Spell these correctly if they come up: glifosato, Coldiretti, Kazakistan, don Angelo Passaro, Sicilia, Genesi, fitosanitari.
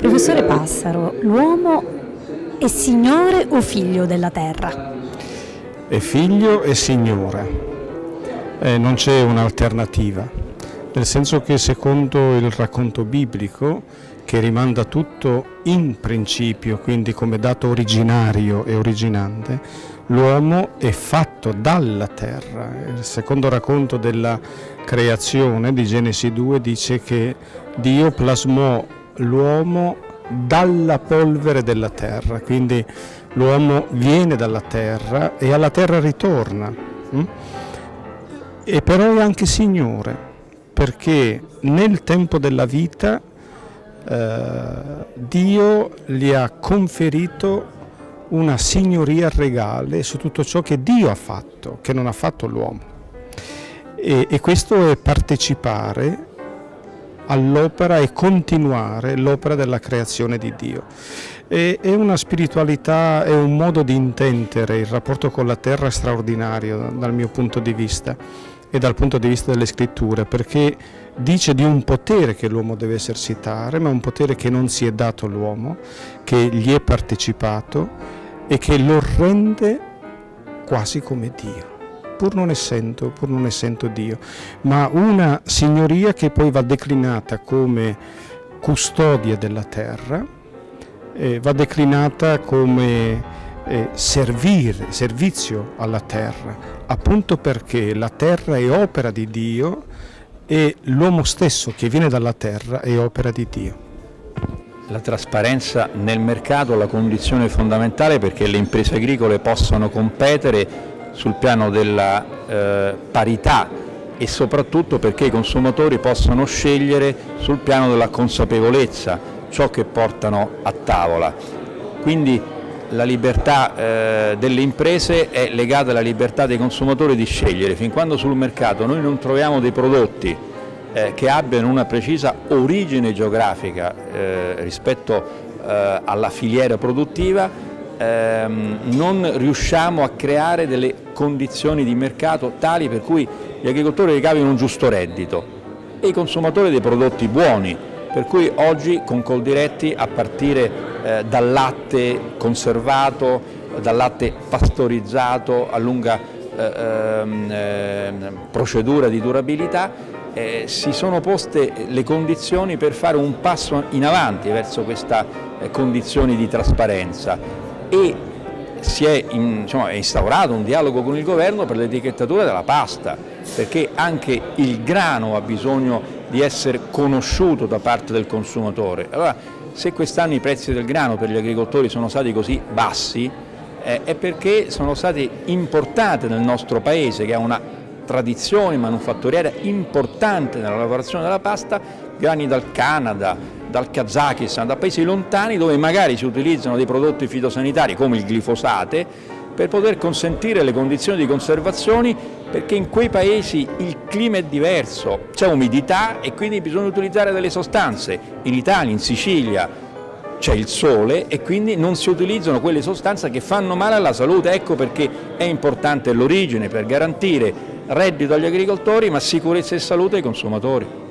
Professore Passaro, l'uomo è signore o figlio della terra? È figlio e signore. Non c'è un'alternativa, nel senso che secondo il racconto biblico, che rimanda tutto in principio, quindi come dato originario e originante, l'uomo è fatto dalla terra. Il secondo racconto della creazione di Genesi 2 dice che Dio plasmò l'uomo dalla polvere della terra, quindi l'uomo viene dalla terra e alla terra ritorna. E però è anche Signore, perché nel tempo della vita Dio gli ha conferito una signoria regale su tutto ciò che Dio ha fatto, che non ha fatto l'uomo. E questo è partecipare all'opera e continuare l'opera della creazione di Dio. È una spiritualità, è un modo di intendere il rapporto con la terra straordinario dal mio punto di vista e dal punto di vista delle scritture, perché dice di un potere che l'uomo deve esercitare, ma un potere che non si è dato l'uomo, che gli è partecipato e che lo rende quasi come Dio, pur non essendo Dio, ma una signoria che poi va declinata come custodia della terra, va declinata come servizio alla terra, appunto perché la terra è opera di Dio e l'uomo stesso che viene dalla terra è opera di Dio. La trasparenza nel mercato è la condizione fondamentale perché le imprese agricole possano competere sul piano della parità e soprattutto perché i consumatori possano scegliere sul piano della consapevolezza ciò che portano a tavola. Quindi la libertà delle imprese è legata alla libertà dei consumatori di scegliere. Fin quando sul mercato noi non troviamo dei prodotti che abbiano una precisa origine geografica rispetto alla filiera produttiva, non riusciamo a creare delle condizioni di mercato tali per cui gli agricoltori ricavino un giusto reddito e i consumatori dei prodotti buoni, per cui oggi con Coldiretti, a partire dal latte conservato, dal latte pastorizzato a lunga procedura di durabilità, si sono poste le condizioni per fare un passo in avanti verso questa condizione di trasparenza. E si è instaurato un dialogo con il governo per l'etichettatura della pasta, perché anche il grano ha bisogno di essere conosciuto da parte del consumatore. Allora, se quest'anno i prezzi del grano per gli agricoltori sono stati così bassi, è perché sono stati importati nel nostro paese, che ha una tradizione manufatturiera importante nella lavorazione della pasta, grani dal Canada, dal Kazakistan, da paesi lontani dove magari si utilizzano dei prodotti fitosanitari come il glifosato per poter consentire le condizioni di conservazione, perché in quei paesi il clima è diverso, c'è umidità e quindi bisogna utilizzare delle sostanze. In Italia, in Sicilia c'è il sole e quindi non si utilizzano quelle sostanze che fanno male alla salute. Ecco perché è importante l'origine per garantire reddito agli agricoltori ma sicurezza e salute ai consumatori.